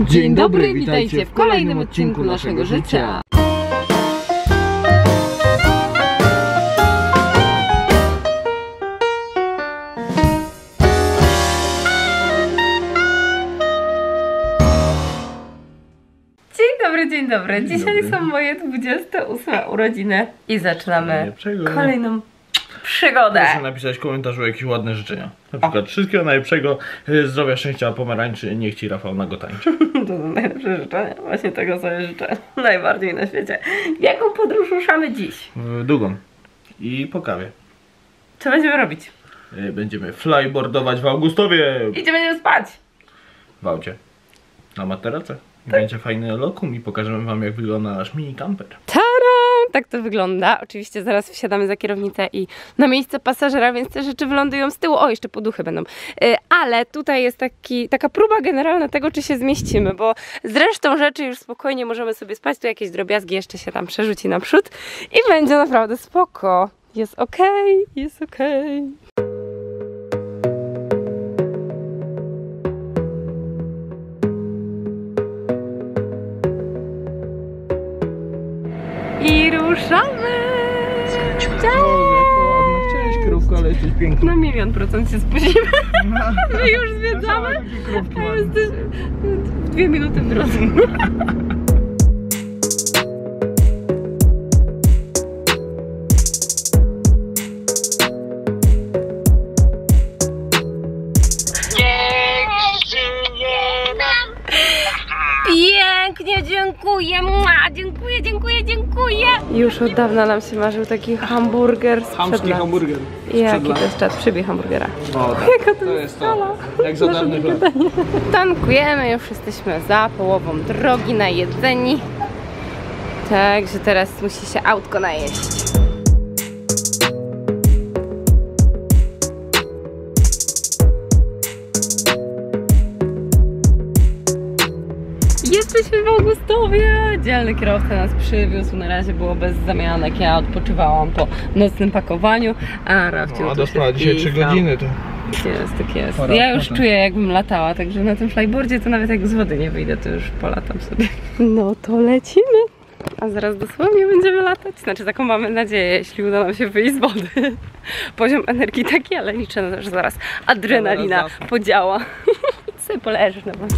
Dzień dobry, witajcie w kolejnym odcinku naszego życia. Dzień dobry, dzisiaj są moje 28 urodziny i zaczynamy kolejną przygodę. Proszę napisać w komentarzu jakieś ładne życzenia. Na przykład wszystkiego najlepszego, zdrowia, szczęścia, pomarańczy, niech ci Rafał nagotańczy. To są najlepsze życzenia, właśnie tego sobie życzę najbardziej na świecie. Jaką podróż ruszamy dziś? Długą i po kawie. Co będziemy robić? Będziemy flyboardować w Augustowie. I gdzie będziemy spać? W aucie. Na materace. Tak. Będzie fajny lokum i pokażemy wam, jak wygląda nasz mini camper. Tak to wygląda. Oczywiście zaraz wsiadamy za kierownicę i na miejsce pasażera, więc te rzeczy wylądują z tyłu. O, jeszcze poduchy będą. Ale tutaj jest taka próba generalna tego, czy się zmieścimy, bo zresztą rzeczy już spokojnie możemy sobie spać. Tu jakieś drobiazgi jeszcze się tam przerzuci naprzód i będzie naprawdę spoko. Jest okej, jest okej. I ruszamy! Chciałeś krówka, ale jesteś piękna. Na 100% się spóźnimy. My już zwiedzamy, a jesteś 2 minuty w drodze. Dziękuję! Już od dawna nam się marzył taki hamburger z Hamski hamburger. Jaki to jest czas? Przybij hamburgera. O, tak. Jaka to jest skala? Jak za dawnych lat. Tankujemy, już jesteśmy za połową drogi na jedzeni. Także teraz musi się autko najeść. Jesteśmy w Augustowie! Dzielny kierowca nas przywiózł. Na razie było bez zamianek. Ja odpoczywałam po nocnym pakowaniu. A Rafciu, no, dostała dzisiaj 3 godziny. To... Jest, tak jest. Ja już czuję, jakbym latała, także na tym flyboardzie to nawet jak z wody nie wyjdę, to już polatam sobie. No to lecimy! A zaraz dosłownie będziemy latać. Znaczy taką mamy nadzieję, jeśli uda nam się wyjść z wody. Poziom energii taki, ale liczę na to, że zaraz adrenalina podziała. Sobie poleżę na wodzie.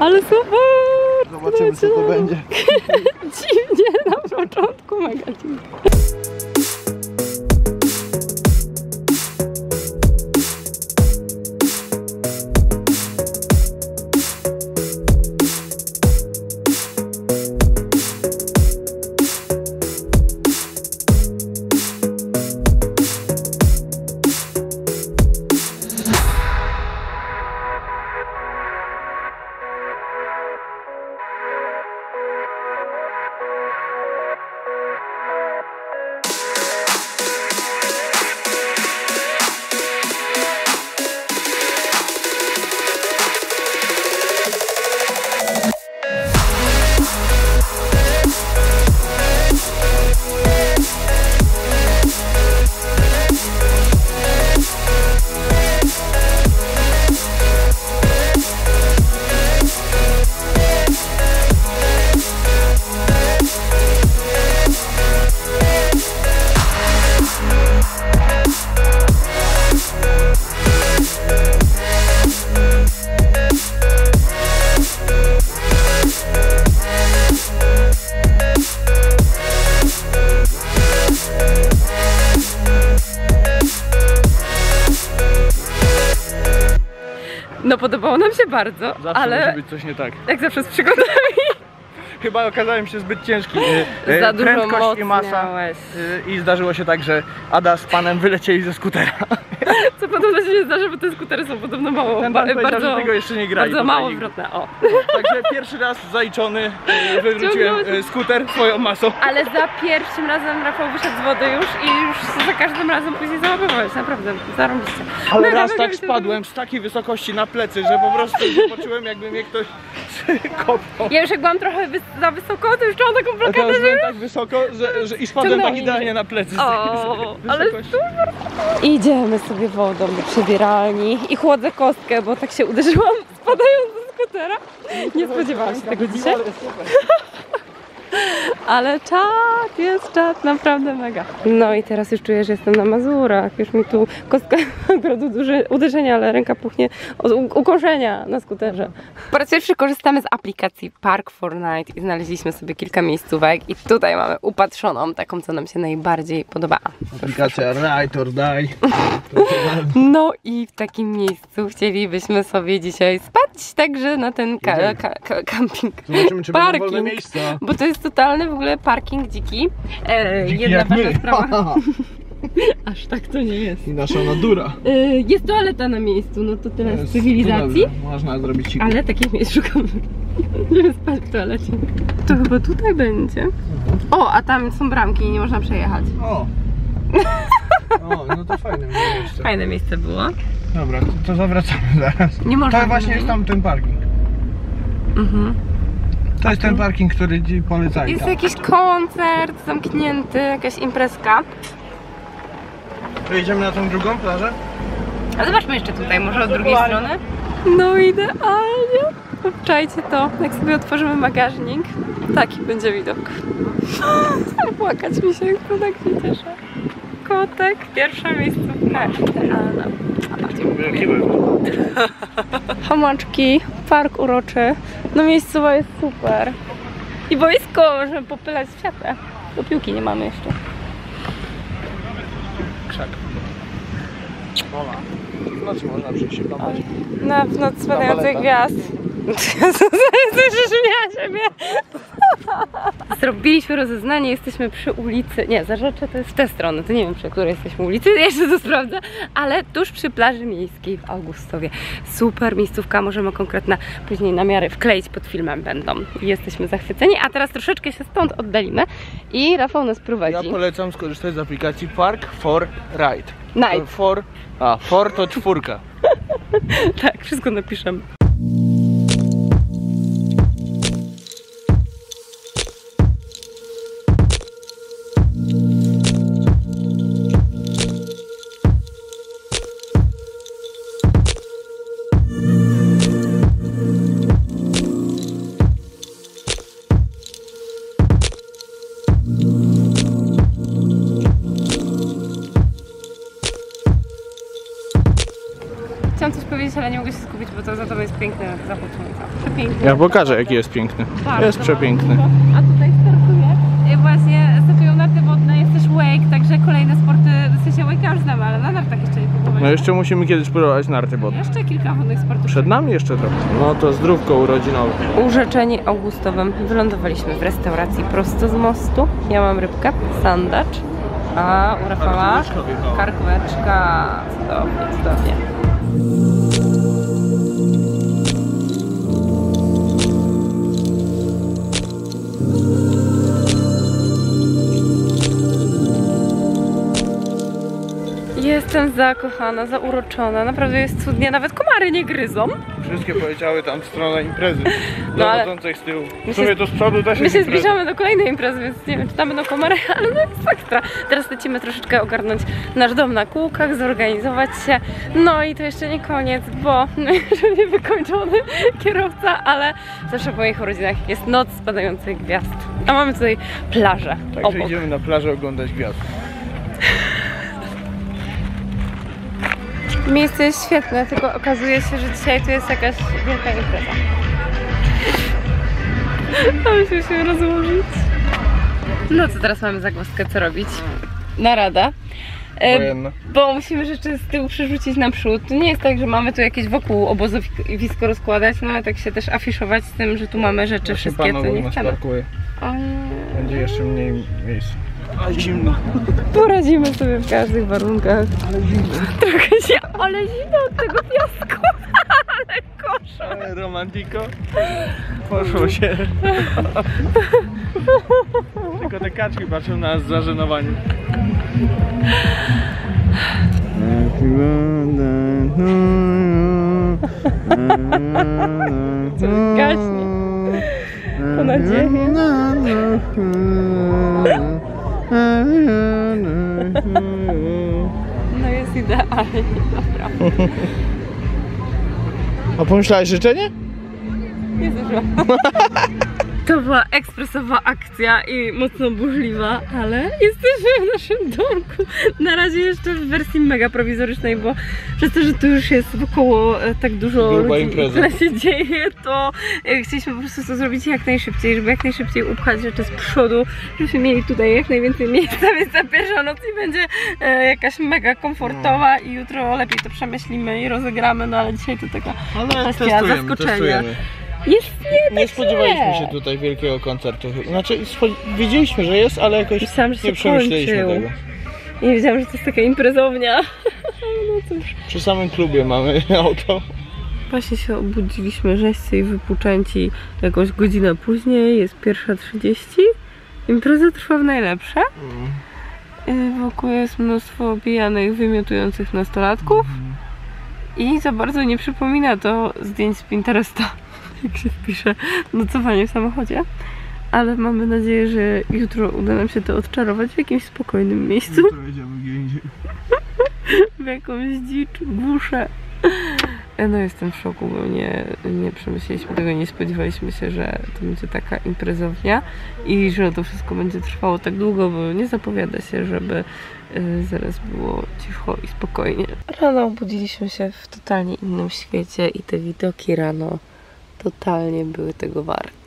Ale super! Zobaczymy, co to będzie. Dziwnie na początku, mega dziwnie. podobało nam się bardzo, zawsze ale... Zawsze może być coś nie tak. Jak zawsze z przygodami. Chyba okazałem się zbyt ciężki. Za dużo prędkość i masa miałeś. I zdarzyło się tak, że Ada z panem wylecieli ze skutera. Co podobno się nie zdarzy, bo te skutery są podobno mało. Ten pan powiedział, że tego jeszcze nie grali. Bardzo mało wrotne, o. Także pierwszy raz zaliczony wywróciłem skuter swoją masą. Ale za pierwszym razem Rafał wyszedł z wody już i już za każdym razem później załapywałeś, naprawdę, zarąbiście. Ale no, raz tak spadłem z takiej wysokości na plecy, że po prostu poczułem, jakby mnie ktoś kopnął. Ja już jak byłam trochę za wysoko, to już czułam taką blokadę, że tak wysoko, że i spadłem tak idealnie na plecy. O, ale super. Idziemy sobie wodą do przebieralni i chłodzę kostkę, bo tak się uderzyłam spadając ze skutera. Nie spodziewałam się tego dzisiaj. Ale czad, jest czad, naprawdę mega. No i teraz już czuję, że jestem na Mazurach. Już mi tu kostka ogrodu duże uderzenia, ale ręka puchnie od ukąszenia na skuterze. Po raz pierwszy korzystamy z aplikacji Park4Night i znaleźliśmy sobie kilka miejscówek i tutaj mamy upatrzoną taką, co nam się najbardziej podoba. Aplikacja Ride or Die. No i w takim miejscu chcielibyśmy sobie dzisiaj spać, także na ten camping. Zobaczymy, czy będą wolne miejsca. Bo to jest totalny w ogóle parking dziki. Jedna ważna sprawa. Aż tak to nie jest. I nasza natura. Jest toaleta na miejscu, no to tyle z cywilizacji. Można zrobić cicho. Ale takich miejsc szukamy. Żeby spać w toalecie. To chyba tutaj będzie. O, a tam są bramki i nie można przejechać. O! O, no to fajne miejsce. Fajne miejsce było. Dobra, to zawracamy zaraz. Nie można. To właśnie jest tam ten parking. Mhm. To jest ten parking, który ci polecam. Jest jakiś koncert zamknięty, jakaś imprezka. Przejdziemy na tą drugą plażę. A zobaczmy jeszcze tutaj, może od drugiej strony. No idealnie. Obczajcie to, jak sobie otworzymy bagażnik. Taki będzie widok. Płakać mi się, to tak się cieszę. Kotek, pierwsza miejscówka. Idealna. Hamaczki, park uroczy. No miejscowa jest super. I boisko, żeby popylać w siatę. Do piłki nie mamy jeszcze. Krzak. Wola. W nocy można przyjść się popaść. Na w noc spadających gwiazd. Zrobiliśmy rozeznanie, jesteśmy przy ulicy. Nie, Zarzecze to jest w tę stronę. To nie wiem, przy której jesteśmy ulicy, jeszcze to sprawdzę. Ale tuż przy plaży miejskiej w Augustowie. Super miejscówka, możemy konkretne później namiary wkleić pod filmem będą. Jesteśmy zachwyceni, a teraz troszeczkę się stąd oddalimy i Rafał nas prowadzi. Ja polecam skorzystać z aplikacji Park4Ride. For to czwórka. Tak, wszystko napiszemy. Chciałam coś powiedzieć, ale nie mogę się skupić, bo to za to jest piękny zachód słońca. Przepiękny. Ja pokażę, jaki jest piękny. Bardzo jest przepiękny. A tutaj startuje. Właśnie startują narty wodne, jest też wake, także kolejne sporty, w sensie wake'a już znamy, ale na nartach jeszcze nie próbowaliśmy. No jeszcze musimy kiedyś próbować narty wodne. Jeszcze kilka wodnych sportów. Przed nami jeszcze trochę. No to zdrówko urodzinowe. Urzeczeni Augustowym wylądowaliśmy w restauracji prosto z mostu. Ja mam rybkę, sandacz, a u Rafała karkóweczka. Cudownie, cudownie. Jestem zakochana, zauroczona, naprawdę jest cudnie, nawet komary nie gryzą. Wszystkie poleciały tam w stronę imprezy, no ale z tyłu. W sumie to z przodu też jest. My się zbliżamy do kolejnej imprezy, więc nie wiem, czy tam będą komary, ale no jest ekstra. Teraz lecimy troszeczkę ogarnąć nasz dom na kółkach, zorganizować się. No i to jeszcze nie koniec, bo jeszcze nie wykończony kierowca, ale zawsze po moich urodzinach jest noc spadających gwiazd. A mamy tutaj plażę obok. Także idziemy na plażę oglądać gwiazd. Miejsce jest świetne, tylko okazuje się, że dzisiaj tu jest jakaś wielka impreza. To musimy się rozłożyć. No co teraz mamy zagwozdkę, co robić? Narada. wojenna. Bo musimy rzeczy z tyłu przerzucić na przód. To nie jest tak, że mamy tu jakieś wokół obozowisko rozkładać, no ale tak się też afiszować z tym, że tu mamy rzeczy właśnie wszystkie, co nie chcemy. Będzie jeszcze mniej miejsc. Ale zimno. Poradzimy sobie w każdych warunkach. Ale zimno. Trochę się, ale zimno od tego piasku. Ale kosza. Ale romantiko. Poszło się. Tylko te kaczki patrzą na nas z zażenowaniem. Co gaśnie. To nadzieję. No jest idealnie, naprawdę. A pomyślałeś życzenie? Nie dużo. To była ekspresowa akcja i mocno burzliwa, ale jesteśmy w naszym domku. Na razie jeszcze w wersji mega prowizorycznej, bo przez to, że tu już jest wokoło tak dużo ludzi, które się dzieje, to chcieliśmy po prostu to zrobić jak najszybciej, żeby jak najszybciej upchać rzeczy z przodu, żebyśmy mieli tutaj jak najwięcej miejsca, więc ta pierwsza noc nie będzie jakaś mega komfortowa i jutro lepiej to przemyślimy i rozegramy, no ale dzisiaj to taka kwestia zaskoczenia. Nie spodziewaliśmy się tutaj wielkiego koncertu. Znaczy, wiedzieliśmy, że jest, ale jakoś nie przemyśleliśmy tego. Nie wiedziałam, że to jest taka imprezownia. No cóż. Przy samym klubie mamy auto. Właśnie się obudziliśmy rzeźcy i wypuczęci jakąś godzinę później. Jest 1:30. Impreza trwa w najlepsze. Wokół jest mnóstwo obijanych, wymiotujących nastolatków. I za bardzo nie przypomina to zdjęć z Pinteresta, jak się wpisze nocowanie w samochodzie, ale mamy nadzieję, że jutro uda nam się to odczarować w jakimś spokojnym miejscu. Jutro jedziemy gdzie indziej. W jakąś dzicz, głuszę. No jestem w szoku, bo nie przemyśleliśmy tego, nie spodziewaliśmy się, że to będzie taka imprezownia i że to wszystko będzie trwało tak długo, bo nie zapowiada się, żeby zaraz było cicho i spokojnie. Rano obudziliśmy się w totalnie innym świecie i te widoki rano totalnie były tego warte.